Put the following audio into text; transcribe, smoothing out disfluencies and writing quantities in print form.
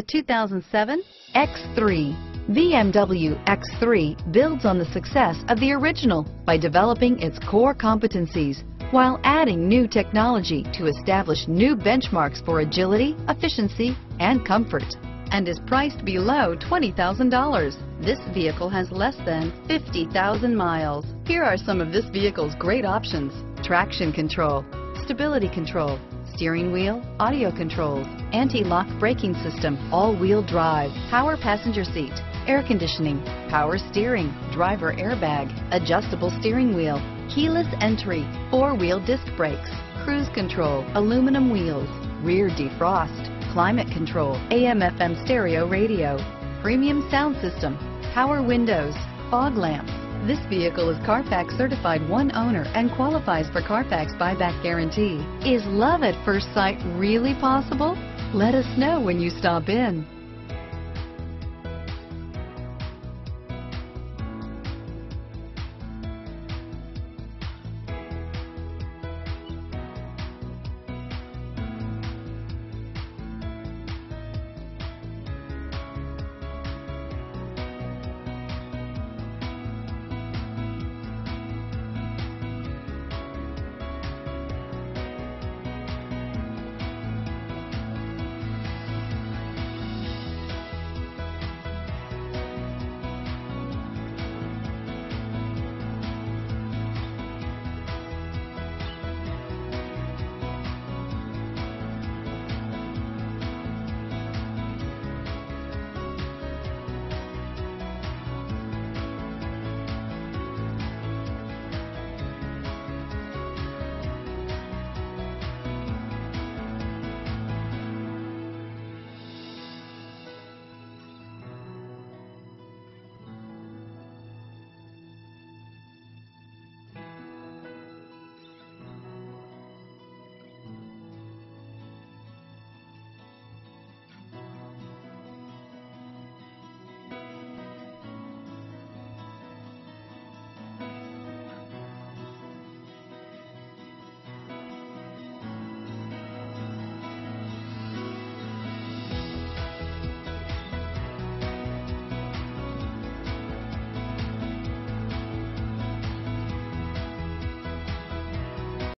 The 2007 X3. BMW X3 builds on the success of the original by developing its core competencies while adding new technology to establish new benchmarks for agility, efficiency, and comfort, and is priced below $20,000. This vehicle has less than 50,000 miles. Here are some of this vehicle's great options: traction control, stability control, steering wheel audio controls, anti-lock braking system, all-wheel drive, power passenger seat, air conditioning, power steering, driver airbag, adjustable steering wheel, keyless entry, four-wheel disc brakes, cruise control, aluminum wheels, rear defrost, climate control, AM/FM stereo radio, premium sound system, power windows, fog lamps. This vehicle is Carfax certified one owner and qualifies for Carfax buyback guarantee. Is love at first sight really possible? Let us know when you stop in.